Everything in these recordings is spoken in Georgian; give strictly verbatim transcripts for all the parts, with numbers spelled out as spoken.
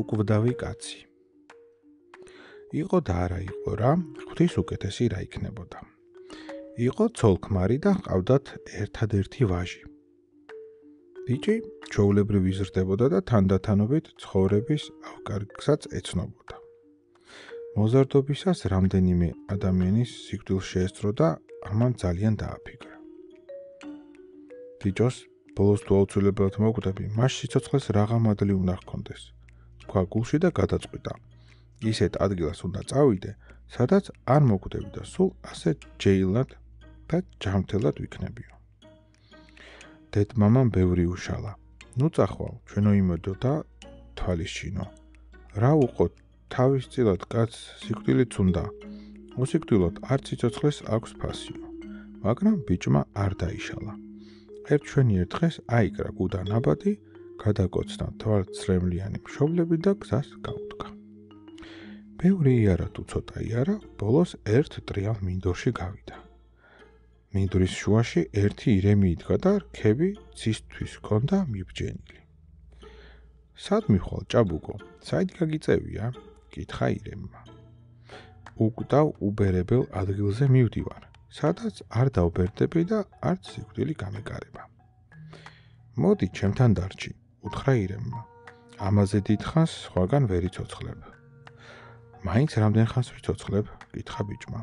უკვდავი კაცი. იყო და არა იყო რა, ღვთის უკეთესი რა იქნებოდა. იყო ცოლქმარი და ჰყავდათ ერთადერთი ვაჟი. ბიჭი ჩაულებრივ იზრდებოდა და თანდათანობით ცხოვრების ავკარგსაც ეცნობოდა. მოზარდობისას რამდენიმე ადამიანის სიკვდილს შეესწრო და ამან ძალიან დააფიქრა. ბიჭოს ბოლოს თუ აუცილებლად მოგვდები, მას სიცოცხლეს რაღამ ადლი უნდა ჰქონდეს. თქვა გულში და გადაწყვიტა. ისეთ ადგილას უნდა წავიდე, სადაც არ მოგვდები და სულ ასე ჯეილად და ჯამთელად ვიქნებიო. დედმამამ ბევრი უშალა. ნუ წახვალ, ჩვენო იმედო და თვალისჩინო. რა უყოთ, თავისწილად კაცს სიკვდილიც უნდა. უსიკვდილოდ არ სიცოცხლეს აქვს ფასიო. მაგრამ ბიჭმა არ დაიშალა. ერთ ჩვენი ერთხეს აიკრა გუდა ნაბადი, გადაკოცნა თვალწრემლიანი მშობლები და გზას გაუდგა. ბევრი იარა თუ ცოტა იარა, ბოლოს ერთ ტრიალ მინდორში გავიდა. მინდორის შუაში ერთი ირემი იდგა და რქები ცისთვის ჰქონდა მიბჯენილი. სად მიხვალ, ჭაბუკო, საით გაგიწევია? კითხა ირემმა. უკვდავ უბერებელ ადგილზე მივდივარ, სადაც არ დავბერდები და არც სიკვდილი გამეკარება. მოდი ჩემთან დარჩი, უთხრა ირემმა. ამაზე დიდ ხანს სხვაგან ვერ იცოცხლებ. მაინც რამდენ ხანს ვიცოცხლებ? კითხა ბიჭმა.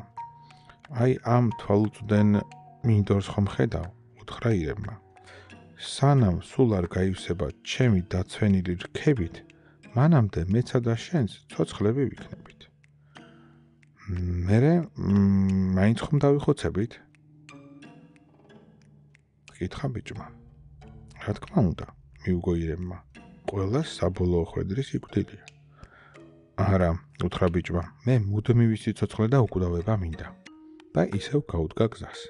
აი ამ თვალუწვდენ მინდორს ხომ ხედავ, უთხრა ირემმა. სანამ სულ არ გაივსება ჩემი დაცვენილი რქებით, მანამდე მეცა და შენს ცოცხლები ვიქნებით. მერე მაინც ხომ დავიხოცებით? კითხა ბიჭმა. რა თქმა უნდა, მიუგო ირემმა. ყველას საბოლოო ხვედრის იკვდილია. არა, უთხრა ბიჭმა, მე მუდმივი სიცოცხლე და უკვდავება მინდა. და ისევ გაუდგა გზას.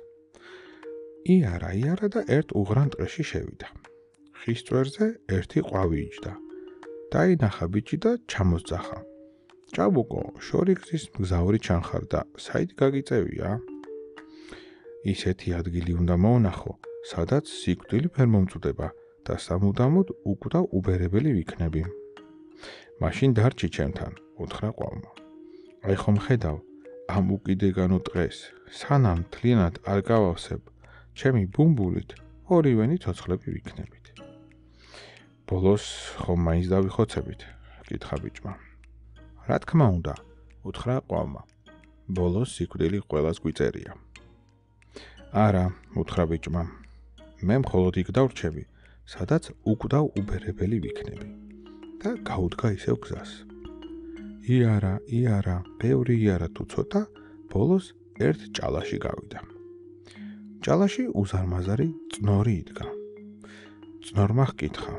იარა, იარა და ერთ უღრან ტყეში შევიდა. ხის წვერზე ერთი ყვავი იჯდა. დაინახა ბიჭი და ჩამოსძახა. ჭაბუკო, შორი გზის მგზავრი ჩანხარდა, საით გაგიწევია? ისეთი ადგილი უნდა მოუნახო, სადაც სიკვდილი ვერ მომწუდება და სამუდამოდ უკვდავ უბერებელი ვიქნები. მაშინ დარჩი ჩემთან, უთხრა ყვავმა. აი ხომ ხედავ, ამ უკიდეგანო ტყეს, სანამ თლიანად არ გავავსებ, ჩემი ბუმბულით ორივენი ცოცხლები ვიქნებით. ბოლოს ხომ მაინც დავიხოცებით, კითხა ბიჭმა. რა თქმა უნდა, უთხრა ყვავმა. ბოლოს სიკვდილი ყველას გვიწერია. არა, უთხრა ბიჭმა. მე მხოლოდ იქ დავრჩები, სადაც უკვდავ უბერებელი ვიქნები. და გაუდგა ისევ გზას. იარა, იარა, ბევრი იარა თუ ცოტა, ბოლოს ერთ ჭალაში გავიდა. ჭალაში უზარმაზარი წნორი იდგა. წნორმა ჰკითხა: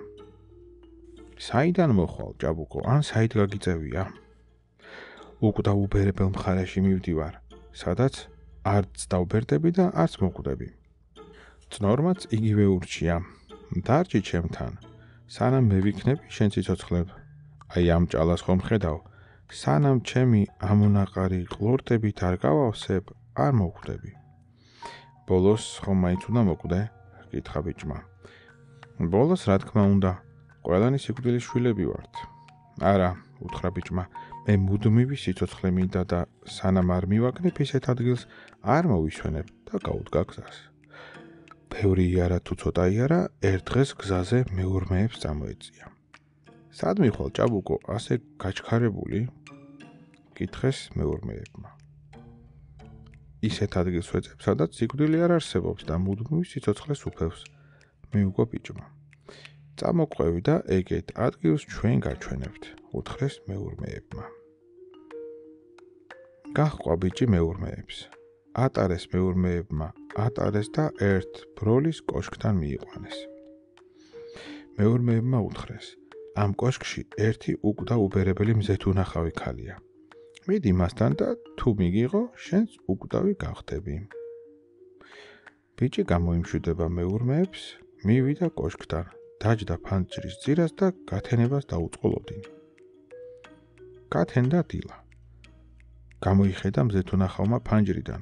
საიდან მოხვალ, ჭაბუკო, ან საით გაგიწევია? უკვდავ უბერებელ მხარეში მივდივარ, სადაც არც დავბერდები და არც მოკვდები. წნორმაც იგივე ურჩია: დარჩი ჩემთან, სანამ მე ვიქნები შენ სიცოცხლებ. აი ამ ჭალას ხომ ხედავ? სანამ ჩემი ამონაყარი ყლორტებით არ გავავსებ, არ მოკვდები. ბოლოს ხომ მაინც უნდა მოკვდე? კითხა ბიჭმა. ბოლოს რა თქმა უნდა, ყველანი სიკვდილის შვილები ვართ. არა, უთხრა ბიჭმა, მე მუდმივი სიცოცხლე მინდა და სანამ არ მივაკნებ ისეთ ადგილს, არ მოვიშვენებ და გაუდგა გზას. ბევრი იარა თუ ცოტა იარა, ერთ დღეს გზაზე მეურმეებს წამოეწია. სად მიხვალ, ჭაბუკო, ასე გაჩქარებული? კითხეს მეურმეებმა. ისეთ ადგილს ვეძებ, სადაც სიკვდილი არ არსებობს და მუდმივი სიცოცხლეს უფევს, მიუგო ბიჭმა. წამოყვევი და ეგეთ ადგილს ჩვენ გაჩვენებთ, უთხრეს მეურმეებმა. გაჰყვა ბიჭი მეურმეებს. ატარეს მეურმეებმა, ატარეს და ერთ ბროლის კოშკთან მიიყვანეს. მეურმეებმა უთხრეს: ამ კოშკში ერთი უკვდავ უბერებელი მზეთუნახავი ქალია. მიდი მასთან და თუ მიგიღო, შენს უკვდავი გახდები. ბიჭი გამოიმშვიდება მეურმეებს, მივიდა კოშკთან, დაჯდა ფანჯრის ძირას და გათენებას დაუწყოლოდინი. გათენდა დილა. გამოიხედა მზეთუნახავმა ფანჯრიდან,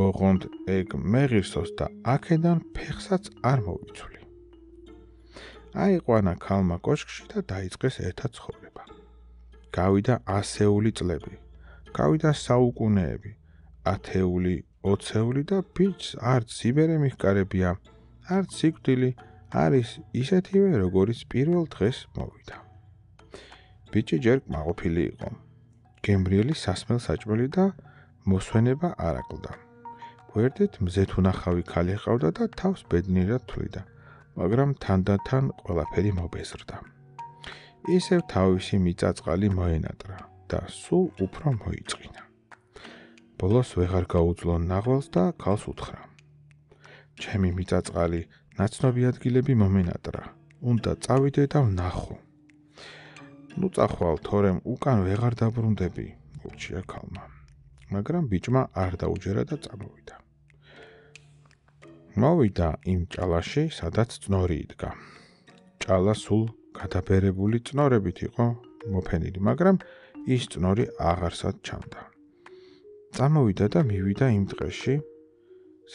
ოღონდ ეგ მეღირსოს და აქედან ფეხსაც არ მოვიცვლი. აიყვანა ქალმა კოშკში და დაიწყეს ერთად ცხოვრება. გავიდა ასეული წლები, გავიდა საუკუნეები, ათეული, ოცეული და ბიჭს არც იბერე მიხკარებია, არც სიკვდილი არის ისეთივე, როგორც პირველ დღეს მოვიდა. ბიჭი ჯერ კმაყოფილი იყო. გემრიელი სასმელ-საჭმელი და მოსვენება არ აკლდა. გვერდით მზეთუნახავი ქალი ჰყავდა და თავს ბედნიერად თვლიდა. მაგრამ თანდათან ყველაფერი მობეზრდა. ისევ თავისი მიწაწყალი მოენატრა და სულ უფრო მოიწინა. ბოლოს ვეღარ გაუძლო ნაღვას და ქალს უთხრა: ჩემი მიწაწყალი ნაცნობი ადგილები მომენატრა, უნდა წავიდე და ვნახო. ნუ წახვალ, თორემ უკან ვეღარ დაბრუნდები, უჩია ქალმა. მაგრამ ბიჭმა არ დაუჯერა და წამოვიდა. მოვიდა იმ ჭალაში, სადაც წნორი იდგა. ჭალა სულ გადაბერებული წნორებით იყო მოფენილი, მაგრამ ის წნორი აღარსად ჩანდა. წამოვიდა და მივიდა იმ ტყეში,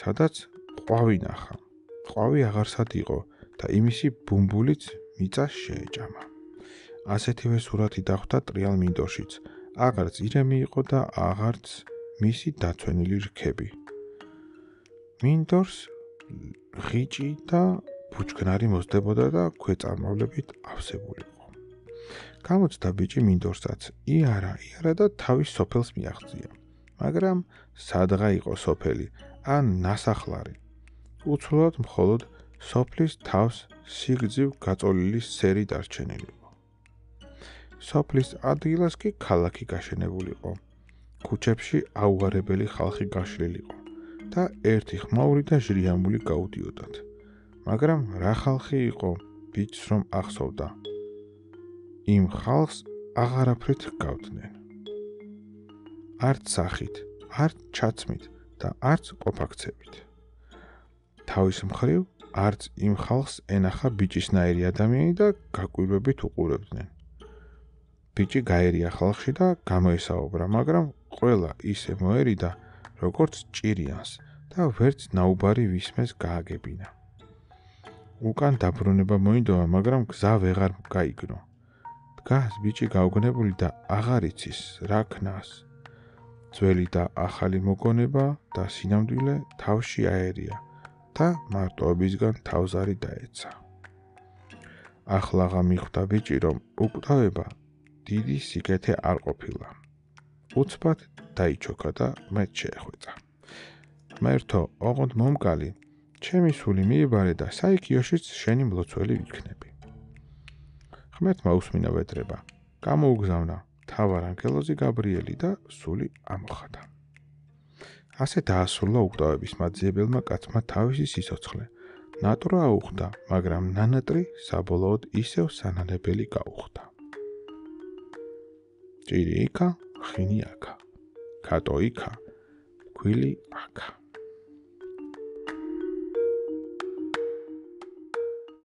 სადაც ყვავი ნახა. ყვავი აღარსად იყო და იმისი ბუმბულიც მიწას შეეჭამა. ასეთივე სურათი დახვდა ტრიალ მინდორშიც. აღარც ირემი იყო და აღარც მისი დაცვენილი რქები. მინდორს ღიჭი და ბუჩქნარი მოსდებოდა და ქვეწარმავლებით ავსებულიყო. გამოცდა ბიჭი მინდორსაც. იარა, იარა და თავის სოფელს მიაღწია. მაგრამ სადღა იყო სოფელი, ან ნასახლარი. უცვლოდ მხოლოდ სოფლის თავს სიგრძივ გაწოლილი სერი დარჩენილიყო. სოფლის ადგილას კი ქალაქი გაშენებულიყო. ქუჩებში აუარებელი ხალხი გაშლილიყო. და ერთი ხმაური და ჟრიამული გაუდიოდათ. მაგრამ რა ხალხი იყო ბიჭს რომ ახსოვდა. იმ ხალხს აღარაფრით გავდნენ. არც სახით, არც ჩაცმით და არც ყოფაქცებით. თავის მხრივ არც იმ ხალხს ენახა ბიჭისნაირი ადამიანი და გაკვირვებით უყურებდნენ. ბიჭი გაერია ხალხში და გამოესაუბრა, მაგრამ ყველა ისე მოერიდა როგორც ჭირიანს და ვერც ნაუბარი ვისმეს გააგებინა. უკან დაბრუნება მოინდომა, მაგრამ გზა ვეღარ გაიგნო. დგას ბიჭი გაუგნებული და აღარ იცის რა ქნას. ძველი და ახალი მოგონება და სინამდვილე თავში აერია და მარტოობისგან თავზარი დაეცა. ახლაღა მიხვდა ბიჭი, რომ უკვდავება დიდი სიკეთე არ ყოფილა. უცბად დაიჩოკა და მეც შეეხვეწა. მერთო, ოღონდ მომკალი, ჩემი სული მიებარე და საიქიოშიც შენი მლოცველი ვიქნები. ხმეთმა უსმინა ვედრება, გამოუგზავნა თავარ ანგელოზი გაბრიელი და სული ამოხადა. ასე დაასრულა უკვდავების მაძიებელმა კაცმა თავისი სიცოცხლე. ნატურა აუხდა, მაგრამ ნანატრი საბოლოოდ ისევ სანალებელი გაუხდა. ჭირი იქა, ხინი აქა. Katoika, Quili Aka.